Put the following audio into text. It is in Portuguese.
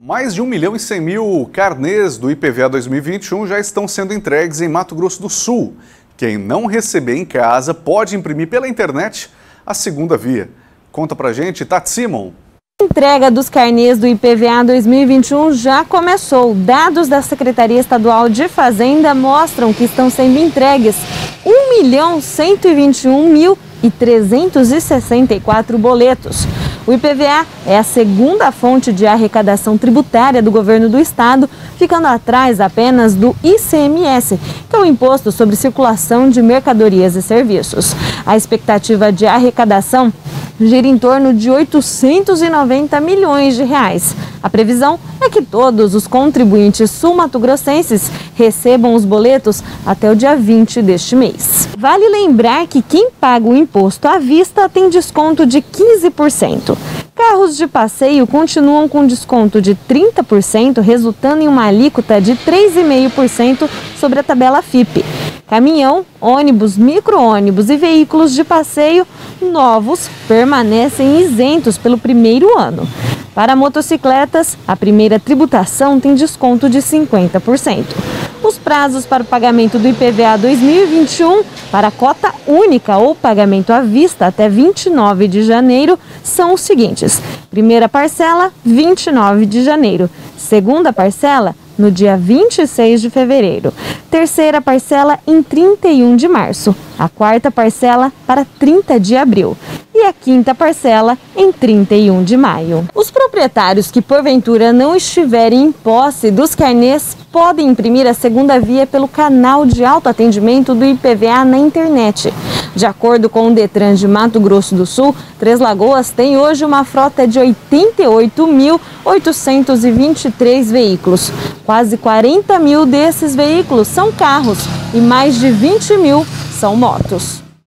Mais de 1.100.000 carnês do IPVA 2021 já estão sendo entregues em Mato Grosso do Sul. Quem não receber em casa pode imprimir pela internet a segunda via. Conta pra gente, Tati Simon. A entrega dos carnês do IPVA 2021 já começou. Dados da Secretaria Estadual de Fazenda mostram que estão sendo entregues 1.121.364 boletos. O IPVA é a segunda fonte de arrecadação tributária do governo do estado, ficando atrás apenas do ICMS, que é o Imposto sobre Circulação de Mercadorias e Serviços. A expectativa de arrecadação gira em torno de 890 milhões de reais. A previsão é que todos os contribuintes sul-mato-grossenses recebam os boletos até o dia 20 deste mês. Vale lembrar que quem paga o imposto à vista tem desconto de 15%. Carros de passeio continuam com desconto de 30%, resultando em uma alíquota de 3,5% sobre a tabela FIPE. Caminhão, ônibus, micro-ônibus e veículos de passeio novos permanecem isentos pelo primeiro ano. Para motocicletas, a primeira tributação tem desconto de 50%. Os prazos para o pagamento do IPVA 2021 para a cota única ou pagamento à vista até 29 de janeiro são os seguintes. Primeira parcela, 29 de janeiro. Segunda parcela, no dia 26 de fevereiro. Terceira parcela em 31 de março. A quarta parcela para 30 de abril. E a quinta parcela em 31 de maio. Os proprietários que porventura não estiverem em posse dos carnês podem imprimir a segunda via pelo canal de autoatendimento do IPVA na internet. De acordo com o Detran de Mato Grosso do Sul, Três Lagoas tem hoje uma frota de 88.823 veículos. Quase 40 mil desses veículos são carros e mais de 20 mil são motos.